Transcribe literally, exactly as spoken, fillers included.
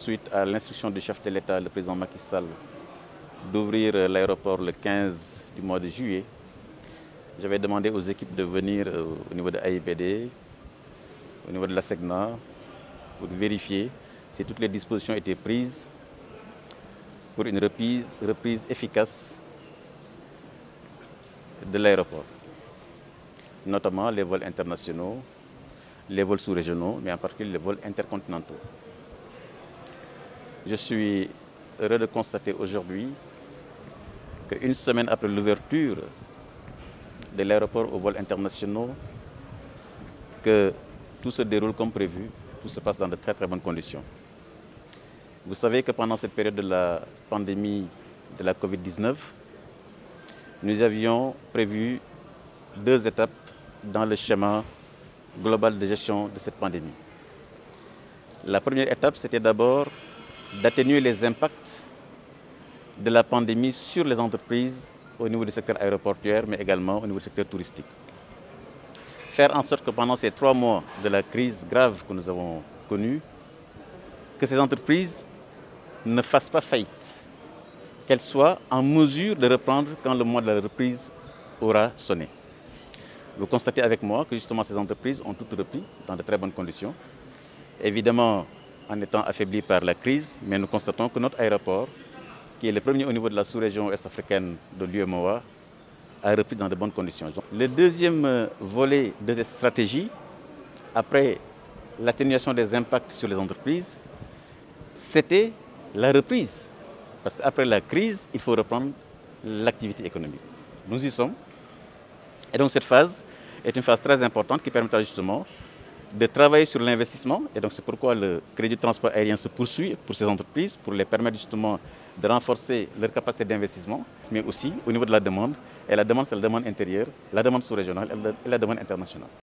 Suite à l'instruction du chef de l'État, le président Macky Sall, d'ouvrir l'aéroport le quinze du mois de juillet, j'avais demandé aux équipes de venir au niveau de l'A I B D, au niveau de la SEGNA, pour vérifier si toutes les dispositions étaient prises pour une reprise, reprise efficace de l'aéroport, notamment les vols internationaux, les vols sous-régionaux, mais en particulier les vols intercontinentaux. Je suis heureux de constater aujourd'hui qu'une semaine après l'ouverture de l'aéroport aux vols internationaux, que tout se déroule comme prévu, tout se passe dans de très très bonnes conditions. Vous savez que pendant cette période de la pandémie de la Covid dix-neuf, nous avions prévu deux étapes dans le schéma global de gestion de cette pandémie. La première étape, c'était d'abord d'atténuer les impacts de la pandémie sur les entreprises au niveau du secteur aéroportuaire, mais également au niveau du secteur touristique. Faire en sorte que pendant ces trois mois de la crise grave que nous avons connue, que ces entreprises ne fassent pas faillite, qu'elles soient en mesure de reprendre quand le mois de la reprise aura sonné. Vous constatez avec moi que justement ces entreprises ont toutes repris dans de très bonnes conditions. Évidemment, en étant affaibli par la crise, mais nous constatons que notre aéroport, qui est le premier au niveau de la sous-région est-africaine de l'U E M O A, a repris dans de bonnes conditions. Le deuxième volet de cette stratégie, après l'atténuation des impacts sur les entreprises, c'était la reprise. Parce qu'après la crise, il faut reprendre l'activité économique. Nous y sommes. Et donc cette phase est une phase très importante qui permettra justement de travailler sur l'investissement, et donc c'est pourquoi le crédit de transport aérien se poursuit pour ces entreprises, pour les permettre justement de renforcer leur capacité d'investissement, mais aussi au niveau de la demande, et la demande c'est la demande intérieure, la demande sous-régionale et la demande internationale.